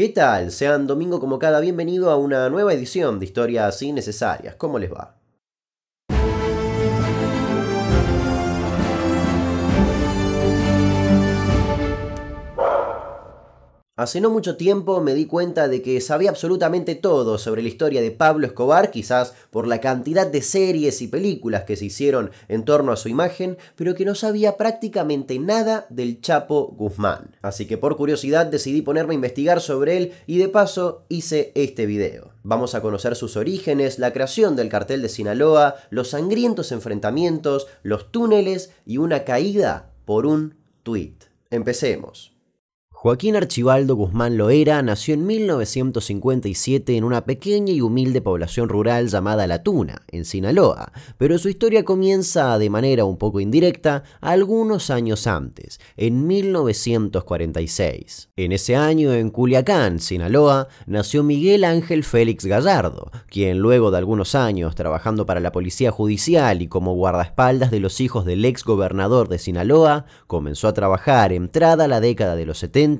¿Qué tal? Sean domingo como cada bienvenido a una nueva edición de Historias Innecesarias. ¿Cómo les va? Hace no mucho tiempo me di cuenta de que sabía absolutamente todo sobre la historia de Pablo Escobar, quizás por la cantidad de series y películas que se hicieron en torno a su imagen, pero que no sabía prácticamente nada del Chapo Guzmán. Así que por curiosidad decidí ponerme a investigar sobre él y de paso hice este video. Vamos a conocer sus orígenes, la creación del cartel de Sinaloa, los sangrientos enfrentamientos, los túneles y una caída por un tuit. Empecemos. Joaquín Archivaldo Guzmán Loera nació en 1957 en una pequeña y humilde población rural llamada La Tuna, en Sinaloa, pero su historia comienza de manera un poco indirecta algunos años antes, en 1946. En ese año, en Culiacán, Sinaloa, nació Miguel Ángel Félix Gallardo, quien luego de algunos años trabajando para la policía judicial y como guardaespaldas de los hijos del ex gobernador de Sinaloa, comenzó a trabajar entrada la década de los 70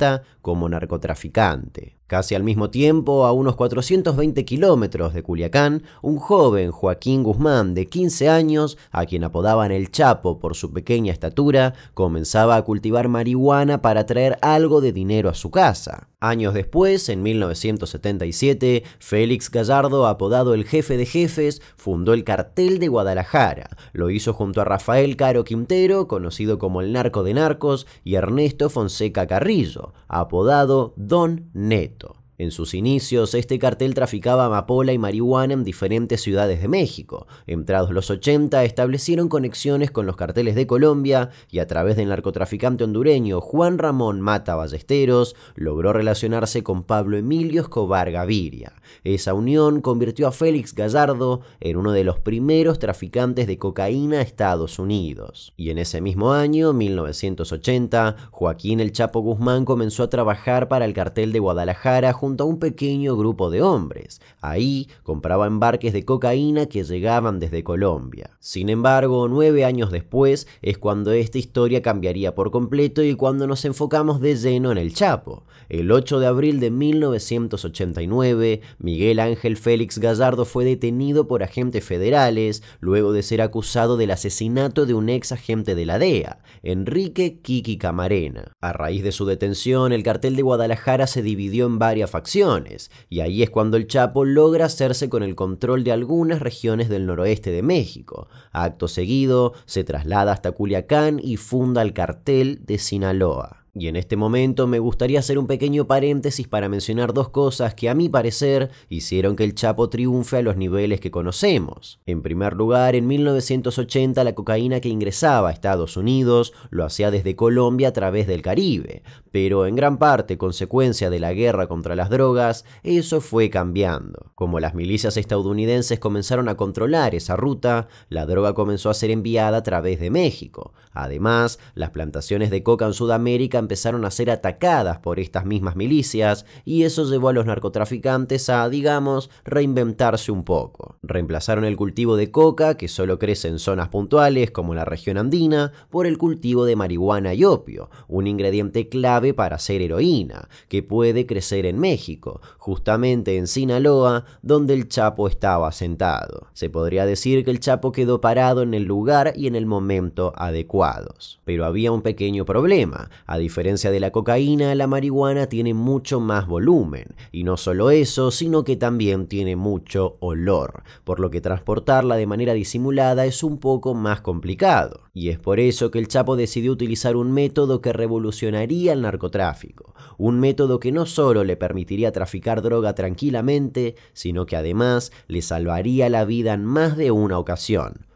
como narcotraficante. Casi al mismo tiempo, a unos 420 kilómetros de Culiacán, un joven Joaquín Guzmán de 15 años, a quien apodaban El Chapo por su pequeña estatura, comenzaba a cultivar marihuana para traer algo de dinero a su casa. Años después, en 1977, Félix Gallardo, apodado el Jefe de Jefes, fundó el Cartel de Guadalajara. Lo hizo junto a Rafael Caro Quintero, conocido como el Narco de Narcos, y Ernesto Fonseca Carrillo, apodado Don Neto. En sus inicios, este cartel traficaba amapola y marihuana en diferentes ciudades de México. Entrados los 80, establecieron conexiones con los carteles de Colombia y a través del narcotraficante hondureño Juan Ramón Mata Ballesteros, logró relacionarse con Pablo Emilio Escobar Gaviria. Esa unión convirtió a Félix Gallardo en uno de los primeros traficantes de cocaína a Estados Unidos. Y en ese mismo año, 1980, Joaquín El Chapo Guzmán comenzó a trabajar para el cartel de Guadalajara junto a un pequeño grupo de hombres. Ahí compraba embarques de cocaína que llegaban desde Colombia. Sin embargo, 9 años después es cuando esta historia cambiaría por completo y cuando nos enfocamos de lleno en El Chapo. El 8 de abril de 1989, Miguel Ángel Félix Gallardo fue detenido por agentes federales luego de ser acusado del asesinato de un ex agente de la DEA, Enrique Kiki Camarena. A raíz de su detención, el cartel de Guadalajara se dividió en varias facciones, y ahí es cuando el Chapo logra hacerse con el control de algunas regiones del noroeste de México. Acto seguido, se traslada hasta Culiacán y funda el cartel de Sinaloa. Y en este momento me gustaría hacer un pequeño paréntesis para mencionar dos cosas que a mi parecer hicieron que el Chapo triunfe a los niveles que conocemos. En primer lugar, en 1980 la cocaína que ingresaba a Estados Unidos lo hacía desde Colombia a través del Caribe, pero en gran parte consecuencia de la guerra contra las drogas, eso fue cambiando. Como las milicias estadounidenses comenzaron a controlar esa ruta, la droga comenzó a ser enviada a través de México. Además, las plantaciones de coca en Sudamérica empezaron a ser atacadas por estas mismas milicias y eso llevó a los narcotraficantes a, digamos, reinventarse un poco. Reemplazaron el cultivo de coca, que solo crece en zonas puntuales como la región andina, por el cultivo de marihuana y opio, un ingrediente clave para hacer heroína, que puede crecer en México, justamente en Sinaloa, donde el Chapo estaba sentado. Se podría decir que el Chapo quedó parado en el lugar y en el momento adecuados. Pero había un pequeño problema. A diferencia de la cocaína, la marihuana tiene mucho más volumen, y no solo eso, sino que también tiene mucho olor, por lo que transportarla de manera disimulada es un poco más complicado. Y es por eso que el Chapo decidió utilizar un método que revolucionaría el narcotráfico, un método que no solo le permitiría traficar droga tranquilamente, sino que además le salvaría la vida en más de una ocasión: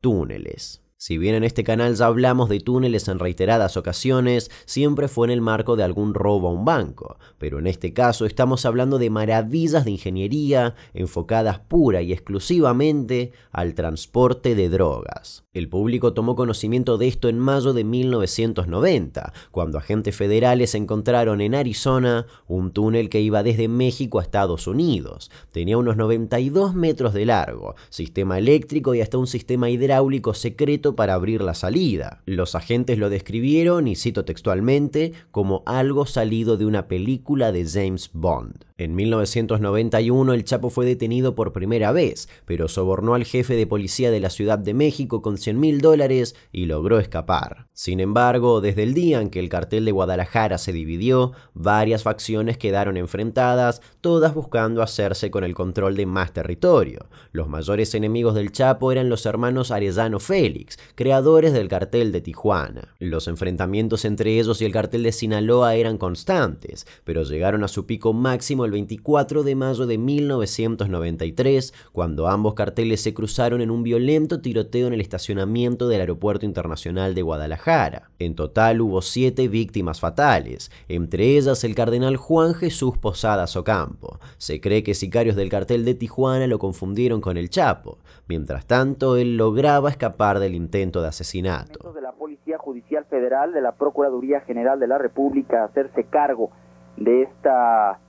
túneles. Si bien en este canal ya hablamos de túneles en reiteradas ocasiones, siempre fue en el marco de algún robo a un banco, pero en este caso estamos hablando de maravillas de ingeniería enfocadas pura y exclusivamente al transporte de drogas. El público tomó conocimiento de esto en mayo de 1990, cuando agentes federales encontraron en Arizona un túnel que iba desde México a Estados Unidos. Tenía unos 92 metros de largo, sistema eléctrico y hasta un sistema hidráulico secreto listo para abrir la salida. Los agentes lo describieron, y cito textualmente, como algo salido de una película de James Bond. En 1991 el Chapo fue detenido por primera vez, pero sobornó al jefe de policía de la Ciudad de México con $100.000 y logró escapar. Sin embargo, desde el día en que el cartel de Guadalajara se dividió, varias facciones quedaron enfrentadas, todas buscando hacerse con el control de más territorio. Los mayores enemigos del Chapo eran los hermanos Arellano Félix, creadores del cartel de Tijuana. Los enfrentamientos entre ellos y el cartel de Sinaloa eran constantes, pero llegaron a su pico máximo el 24 de mayo de 1993, cuando ambos carteles se cruzaron en un violento tiroteo en el estacionamiento del Aeropuerto Internacional de Guadalajara. En total hubo 7 víctimas fatales, entre ellas el cardenal Juan Jesús Posadas Ocampo. Se cree que sicarios del cartel de Tijuana lo confundieron con el Chapo. Mientras tanto, él lograba escapar del intento de asesinato. De la Policía Judicial Federal, de la Procuraduría General de la República, hacerse cargo de esta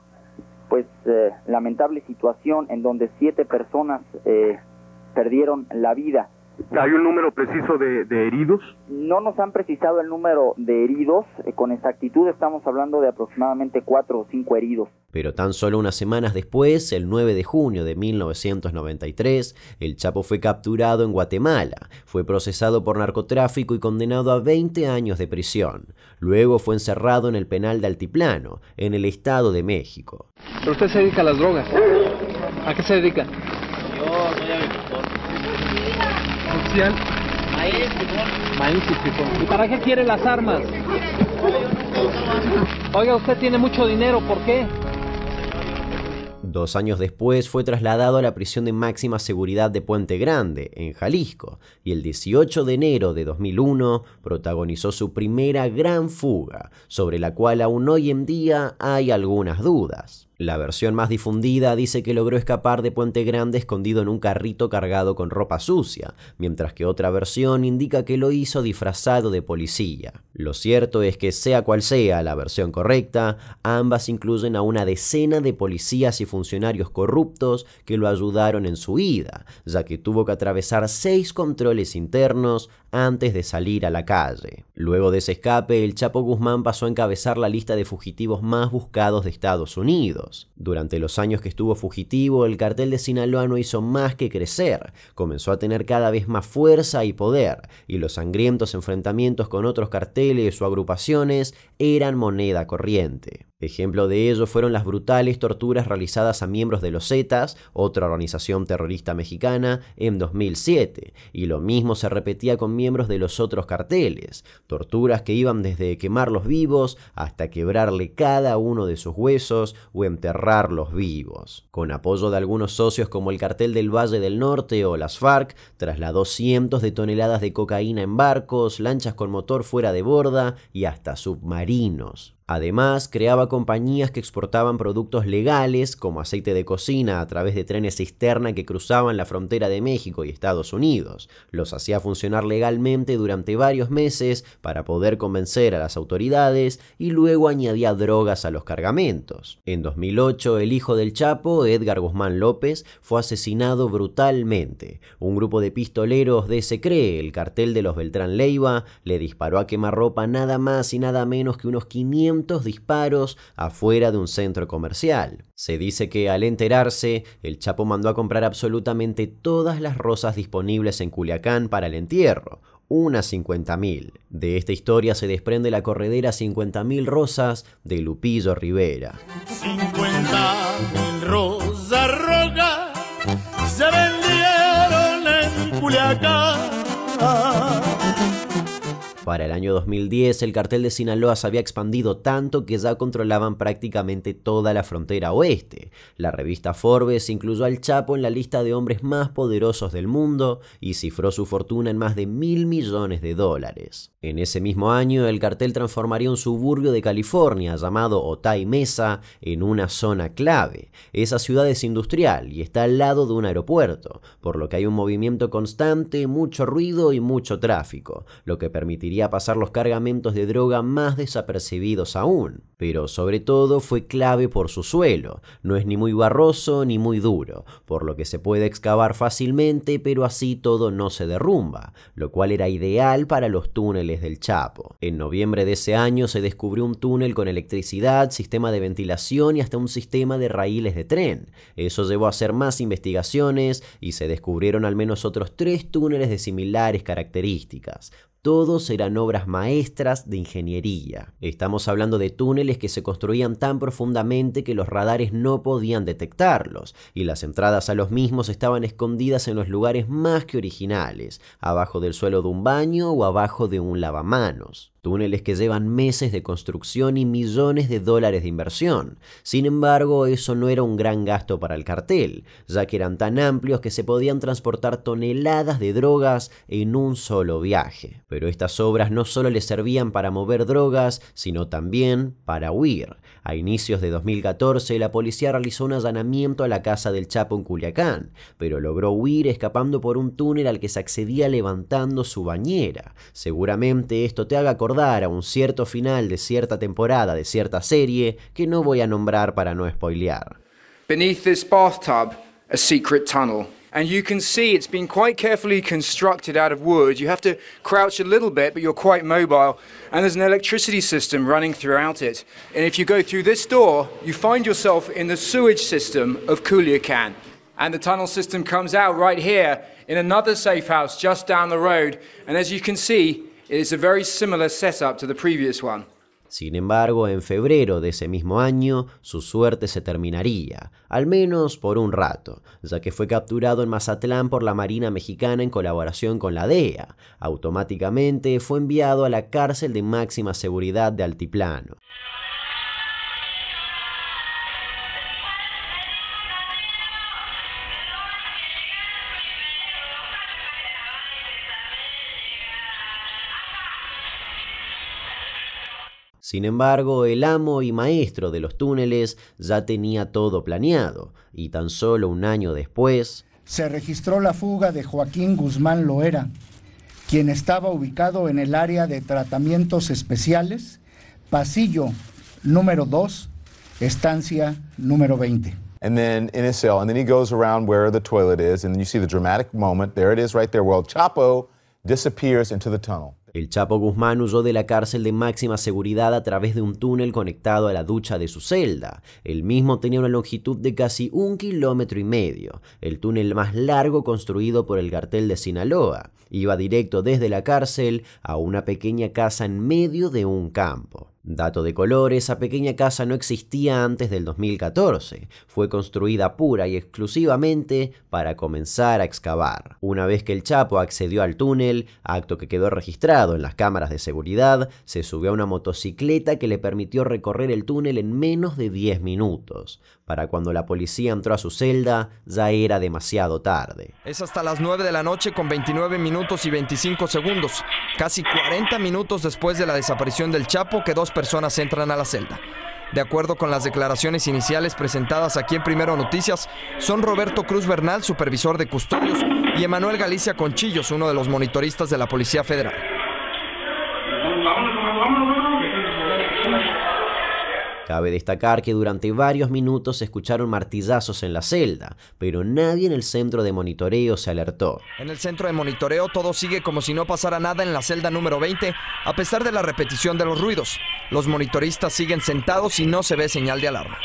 lamentable situación en donde 7 personas perdieron la vida. ¿Hay un número preciso de heridos? No nos han precisado el número de heridos, con exactitud estamos hablando de aproximadamente 4 o 5 heridos. Pero tan solo unas semanas después, el 9 de junio de 1993, el Chapo fue capturado en Guatemala, fue procesado por narcotráfico y condenado a 20 años de prisión. Luego fue encerrado en el penal de Altiplano, en el Estado de México. ¿Pero usted se dedica a las drogas? ¿A qué se dedica? Yo soy agricultor. ¿Social? Maíz y frijol. Maíz y frijol. ¿Y para qué quiere las armas? Oiga, usted tiene mucho dinero, ¿por qué? 2 años después fue trasladado a la prisión de máxima seguridad de Puente Grande, en Jalisco, y el 18 de enero de 2001 protagonizó su primera gran fuga, sobre la cual aún hoy en día hay algunas dudas. La versión más difundida dice que logró escapar de Puente Grande escondido en un carrito cargado con ropa sucia, mientras que otra versión indica que lo hizo disfrazado de policía. Lo cierto es que, sea cual sea la versión correcta, ambas incluyen a una decena de policías y funcionarios corruptos que lo ayudaron en su huida, ya que tuvo que atravesar 6 controles internos antes de salir a la calle. Luego de ese escape, el Chapo Guzmán pasó a encabezar la lista de fugitivos más buscados de Estados Unidos. Durante los años que estuvo fugitivo, el cartel de Sinaloa no hizo más que crecer, comenzó a tener cada vez más fuerza y poder, y los sangrientos enfrentamientos con otros carteles o agrupaciones eran moneda corriente. Ejemplo de ello fueron las brutales torturas realizadas a miembros de los Zetas, otra organización terrorista mexicana, en 2007, y lo mismo se repetía con miembros de los otros carteles, torturas que iban desde quemarlos vivos hasta quebrarle cada uno de sus huesos o enterrarlos vivos. Con apoyo de algunos socios como el Cartel del Valle del Norte o las FARC, trasladó cientos de toneladas de cocaína en barcos, lanchas con motor fuera de borda y hasta submarinos. Además, creaba compañías que exportaban productos legales como aceite de cocina a través de trenes cisterna que cruzaban la frontera de México y Estados Unidos. Los hacía funcionar legalmente durante varios meses para poder convencer a las autoridades y luego añadía drogas a los cargamentos. En 2008, el hijo del Chapo, Edgar Guzmán López, fue asesinado brutalmente. Un grupo de pistoleros de, se cree, el cartel de los Beltrán Leyva, le disparó a quemarropa nada más y nada menos que unos 500 disparos afuera de un centro comercial. Se dice que, al enterarse, el Chapo mandó a comprar absolutamente todas las rosas disponibles en Culiacán para el entierro, unas 50.000. De esta historia se desprende la corredera 50.000 rosas de Lupillo Rivera. 50.000 rosas rojas se vendieron en Culiacán. Para el año 2010, el cartel de Sinaloa se había expandido tanto que ya controlaban prácticamente toda la frontera oeste. La revista Forbes incluyó al Chapo en la lista de hombres más poderosos del mundo y cifró su fortuna en más de $1.000 millones. En ese mismo año, el cartel transformaría un suburbio de California llamado Otay Mesa en una zona clave. Esa ciudad es industrial y está al lado de un aeropuerto, por lo que hay un movimiento constante, mucho ruido y mucho tráfico, lo que permitiría hacía pasar los cargamentos de droga más desapercibidos aún, pero sobre todo fue clave por su suelo, no es ni muy barroso ni muy duro, por lo que se puede excavar fácilmente, pero así todo no se derrumba, lo cual era ideal para los túneles del Chapo. En noviembre de ese año se descubrió un túnel con electricidad, sistema de ventilación y hasta un sistema de raíles de tren. Eso llevó a hacer más investigaciones y se descubrieron al menos otros 3 túneles de similares características. Todos eran obras maestras de ingeniería. Estamos hablando de túneles que se construían tan profundamente que los radares no podían detectarlos, y las entradas a los mismos estaban escondidas en los lugares más que originales, abajo del suelo de un baño o abajo de un lavamanos. Túneles que llevan meses de construcción y millones de dólares de inversión. Sin embargo, eso no era un gran gasto para el cartel, ya que eran tan amplios que se podían transportar toneladas de drogas en un solo viaje. Pero estas obras no solo les servían para mover drogas, sino también para huir. A inicios de 2014, la policía realizó un allanamiento a la casa del Chapo en Culiacán, pero logró huir escapando por un túnel al que se accedía levantando su bañera. Seguramente esto te haga acordar a un cierto final de cierta temporada de cierta serie que no voy a nombrar para no spoilear. Beneath this bathtub, a secret tunnel. And you can see it's been quite carefully constructed out of wood. You have to crouch a little bit, but you're quite mobile. And there's an electricity system running throughout it. And if you go through this door, you find yourself in the sewage system of Culiacán. And the tunnel system comes out right here in another safe house just down the road. And as you can see, it's a very similar setup to the previous one. Sin embargo, en febrero de ese mismo año, su suerte se terminaría, al menos por un rato, ya que fue capturado en Mazatlán por la Marina Mexicana en colaboración con la DEA. Automáticamente fue enviado a la cárcel de máxima seguridad de Altiplano. Sin embargo, el amo y maestro de los túneles ya tenía todo planeado, y tan solo un año después se registró la fuga de Joaquín Guzmán Loera, quien estaba ubicado en el área de tratamientos especiales, pasillo número 2, estancia número 20. And then in his cell, and then he goes around where the toilet is, and then you see the dramatic moment. There it is right there, well, Chapo disappears into the tunnel. El Chapo Guzmán huyó de la cárcel de máxima seguridad a través de un túnel conectado a la ducha de su celda. El mismo tenía una longitud de casi 1,5 kilómetros, el túnel más largo construido por el cartel de Sinaloa. Iba directo desde la cárcel a una pequeña casa en medio de un campo. Dato de color, esa pequeña casa no existía antes del 2014, fue construida pura y exclusivamente para comenzar a excavar. Una vez que el Chapo accedió al túnel, acto que quedó registrado en las cámaras de seguridad, se subió a una motocicleta que le permitió recorrer el túnel en menos de 10 minutos. Para cuando la policía entró a su celda, ya era demasiado tarde. Es hasta las 9 de la noche con 29 minutos y 25 segundos, casi 40 minutos después de la desaparición del Chapo, que dos personas entran a la celda. De acuerdo con las declaraciones iniciales presentadas aquí en Primero Noticias, son Roberto Cruz Bernal, supervisor de custodios, y Emanuel Galicia Conchillos, uno de los monitoristas de la Policía Federal. Cabe destacar que durante varios minutos se escucharon martillazos en la celda, pero nadie en el centro de monitoreo se alertó. En el centro de monitoreo todo sigue como si no pasara nada en la celda número 20, a pesar de la repetición de los ruidos. Los monitoristas siguen sentados y no se ve señal de alarma.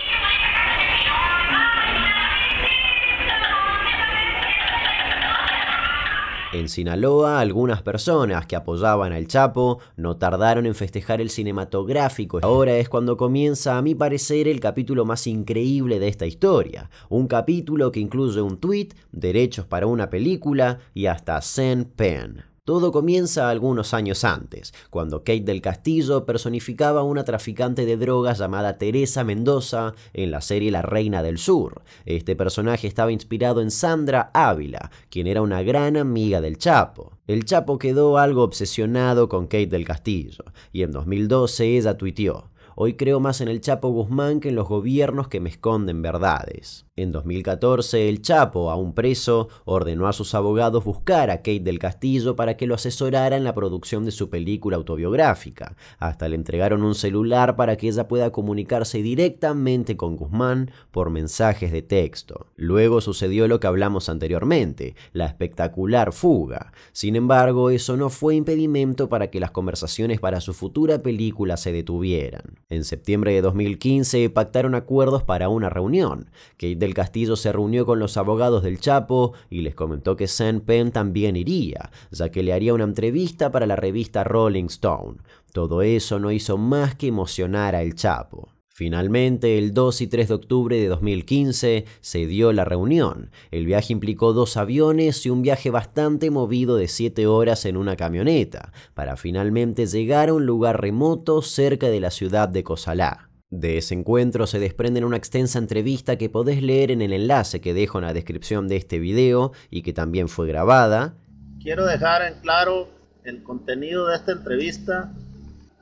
En Sinaloa, algunas personas que apoyaban al Chapo no tardaron en festejar el cinematográfico. Ahora es cuando comienza, a mi parecer, el capítulo más increíble de esta historia. Un capítulo que incluye un tuit, derechos para una película y hasta Sean Penn. Todo comienza algunos años antes, cuando Kate del Castillo personificaba a una traficante de drogas llamada Teresa Mendoza en la serie La Reina del Sur. Este personaje estaba inspirado en Sandra Ávila, quien era una gran amiga del Chapo. El Chapo quedó algo obsesionado con Kate del Castillo, y en 2012 ella tuiteó: "Hoy creo más en el Chapo Guzmán que en los gobiernos que me esconden verdades". En 2014, el Chapo, aún preso, ordenó a sus abogados buscar a Kate del Castillo para que lo asesorara en la producción de su película autobiográfica. Hasta le entregaron un celular para que ella pueda comunicarse directamente con Guzmán por mensajes de texto. Luego sucedió lo que hablamos anteriormente, la espectacular fuga. Sin embargo, eso no fue impedimento para que las conversaciones para su futura película se detuvieran. En septiembre de 2015 pactaron acuerdos para una reunión. Kate del Castillo se reunió con los abogados del Chapo y les comentó que Sean Penn también iría, ya que le haría una entrevista para la revista Rolling Stone. Todo eso no hizo más que emocionar al Chapo. Finalmente, el 2 y 3 de octubre de 2015 se dio la reunión. El viaje implicó 2 aviones y un viaje bastante movido de 7 horas en una camioneta, para finalmente llegar a un lugar remoto cerca de la ciudad de Cosalá. De ese encuentro se desprende una extensa entrevista que podés leer en el enlace que dejo en la descripción de este video y que también fue grabada. Quiero dejar en claro, el contenido de esta entrevista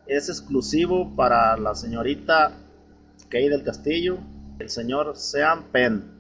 es exclusivo para la señorita Kate del Castillo, el señor Sean Penn.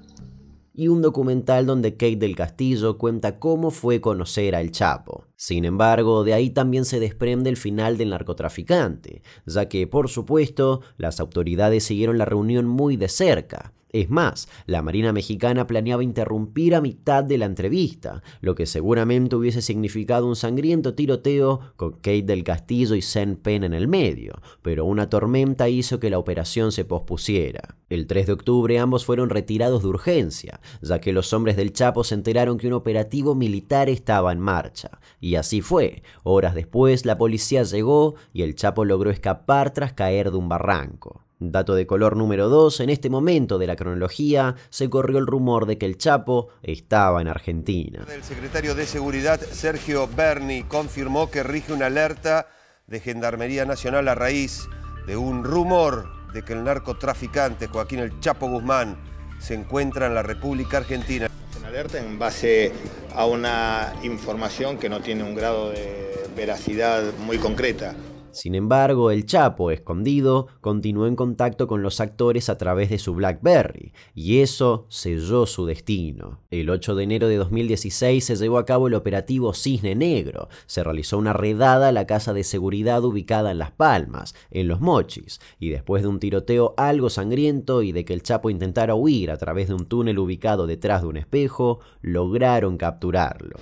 Y un documental donde Kate del Castillo cuenta cómo fue conocer al Chapo. Sin embargo, de ahí también se desprende el final del narcotraficante, ya que, por supuesto, las autoridades siguieron la reunión muy de cerca. Es más, la Marina Mexicana planeaba interrumpir a mitad de la entrevista, lo que seguramente hubiese significado un sangriento tiroteo con Kate del Castillo y Sean Penn en el medio, pero una tormenta hizo que la operación se pospusiera. El 3 de octubre ambos fueron retirados de urgencia, ya que los hombres del Chapo se enteraron que un operativo militar estaba en marcha. Y así fue. Horas después, la policía llegó y el Chapo logró escapar tras caer de un barranco. Dato de color número 2, en este momento de la cronología se corrió el rumor de que el Chapo estaba en Argentina. El secretario de Seguridad, Sergio Berni, confirmó que rige una alerta de Gendarmería Nacional a raíz de un rumor de que el narcotraficante Joaquín El Chapo Guzmán se encuentra en la República Argentina. Una alerta en base a una información que no tiene un grado de veracidad muy concreta. Sin embargo, el Chapo, escondido, continuó en contacto con los actores a través de su BlackBerry, y eso selló su destino. El 8 de enero de 2016 se llevó a cabo el operativo Cisne Negro. Se realizó una redada a la casa de seguridad ubicada en Las Palmas, en Los Mochis, y después de un tiroteo algo sangriento y de que el Chapo intentara huir a través de un túnel ubicado detrás de un espejo, lograron capturarlo.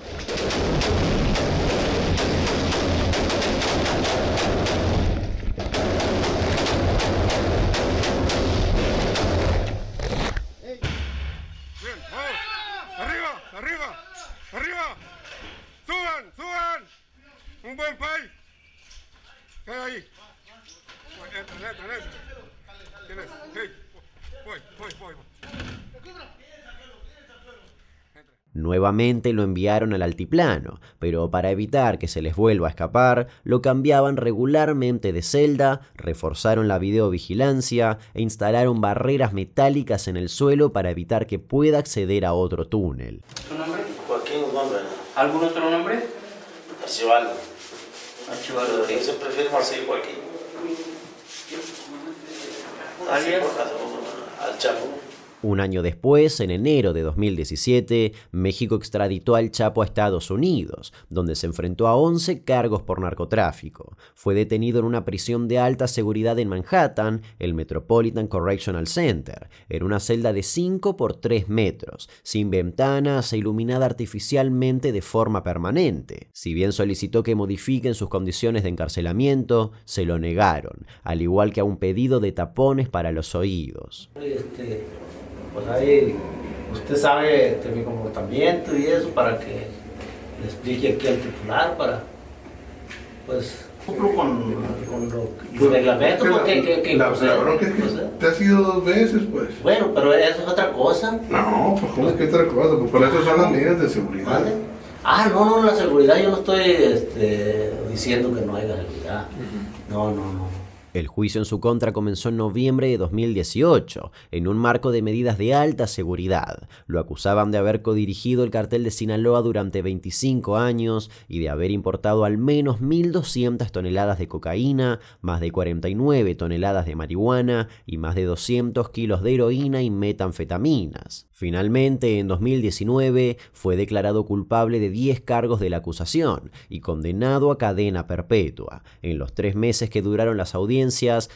Nuevamente lo enviaron al altiplano, pero para evitar que se les vuelva a escapar, lo cambiaban regularmente de celda, reforzaron la videovigilancia e instalaron barreras metálicas en el suelo para evitar que pueda acceder a otro túnel. ¿Tu nombre? Joaquín Guzmán Loera. ¿Algún otro nombre? Archivaldo. Archivaldo. Yo siempre firmo así, Joaquín. ¿Alias? Al Chapo. Un año después, en enero de 2017, México extraditó al Chapo a Estados Unidos, donde se enfrentó a 11 cargos por narcotráfico. Fue detenido en una prisión de alta seguridad en Manhattan, el Metropolitan Correctional Center, en una celda de 5 por 3 metros, sin ventanas e iluminada artificialmente de forma permanente. Si bien solicitó que modifiquen sus condiciones de encarcelamiento, se lo negaron, al igual que a un pedido de tapones para los oídos. Pues ahí usted sabe mi comportamiento y eso para que le explique aquí al titular para pues cumplo con los reglamentos porque la bronca es que te has ido 2 veces pues. Bueno, pero eso es otra cosa. No, pues ¿cómo es que otra cosa? Pues para eso son las medidas de seguridad. ¿Vale? Ah, no, no, la seguridad yo no estoy diciendo que no hay legalidad. No, no, no. El juicio en su contra comenzó en noviembre de 2018, en un marco de medidas de alta seguridad. Lo acusaban de haber codirigido el cartel de Sinaloa durante 25 años y de haber importado al menos 1.200 toneladas de cocaína, más de 49 toneladas de marihuana y más de 200 kilos de heroína y metanfetaminas. Finalmente, en 2019, fue declarado culpable de 10 cargos de la acusación y condenado a cadena perpetua. En los 3 meses que duraron las audiencias,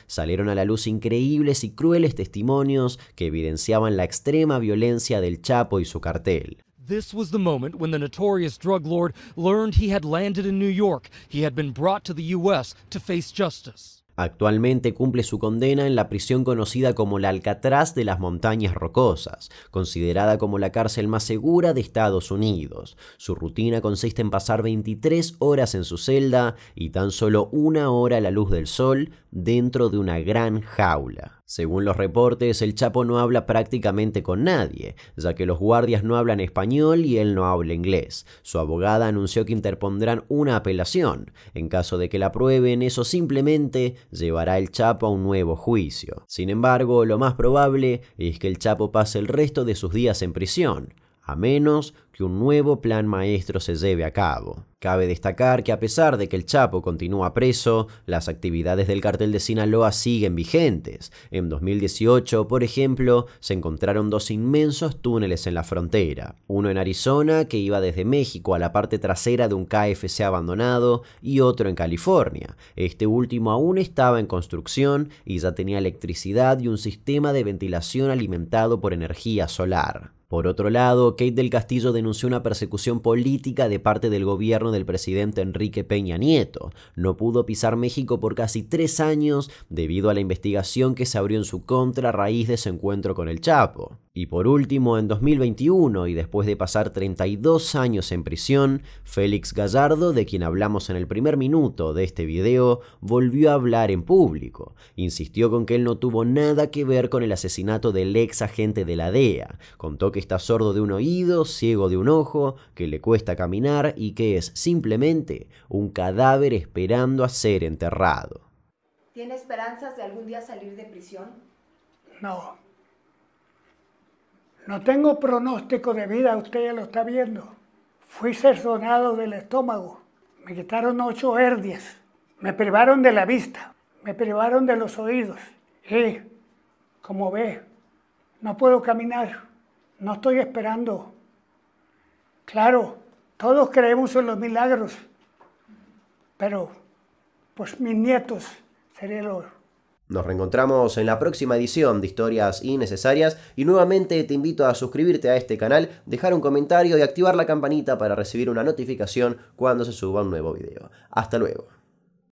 salieron a la luz increíbles y crueles testimonios que evidenciaban la extrema violencia del Chapo y su cartel. This was the moment when the notorious drug lord learned he had landed in New York. He had been brought to the U.S. to face justice. Actualmente cumple su condena en la prisión conocida como la Alcatraz de las Montañas Rocosas, considerada como la cárcel más segura de Estados Unidos. Su rutina consiste en pasar 23 horas en su celda y tan solo 1 hora a la luz del sol dentro de una gran jaula. Según los reportes, el Chapo no habla prácticamente con nadie, ya que los guardias no hablan español y él no habla inglés. Su abogada anunció que interpondrán una apelación. En caso de que la aprueben, eso simplemente llevará el Chapo a un nuevo juicio. Sin embargo, lo más probable es que el Chapo pase el resto de sus días en prisión, a menos que un nuevo plan maestro se lleve a cabo. Cabe destacar que a pesar de que el Chapo continúa preso, las actividades del cartel de Sinaloa siguen vigentes. En 2018, por ejemplo, se encontraron 2 inmensos túneles en la frontera. Uno en Arizona, que iba desde México a la parte trasera de un KFC abandonado, y otro en California. Este último aún estaba en construcción y ya tenía electricidad y un sistema de ventilación alimentado por energía solar. Por otro lado, Kate del Castillo denunció una persecución política de parte del gobierno del presidente Enrique Peña Nieto. No pudo pisar México por casi 3 años debido a la investigación que se abrió en su contra a raíz de su encuentro con el Chapo. Y por último, en 2021, y después de pasar 32 años en prisión, Félix Gallardo, de quien hablamos en el primer minuto de este video, volvió a hablar en público. Insistió con que él no tuvo nada que ver con el asesinato del ex agente de la DEA. Contó que está sordo de un oído, ciego de un ojo, que le cuesta caminar y que es simplemente un cadáver esperando a ser enterrado. ¿Tiene esperanzas de algún día salir de prisión? No. No tengo pronóstico de vida, usted ya lo está viendo. Fui cercenado del estómago, me quitaron 8 hernias, me privaron de la vista, me privaron de los oídos y, como ve, no puedo caminar, no estoy esperando. Claro, todos creemos en los milagros, pero pues mis nietos serían los... Nos reencontramos en la próxima edición de Historias Innecesarias y nuevamente te invito a suscribirte a este canal, dejar un comentario y activar la campanita para recibir una notificación cuando se suba un nuevo video. Hasta luego.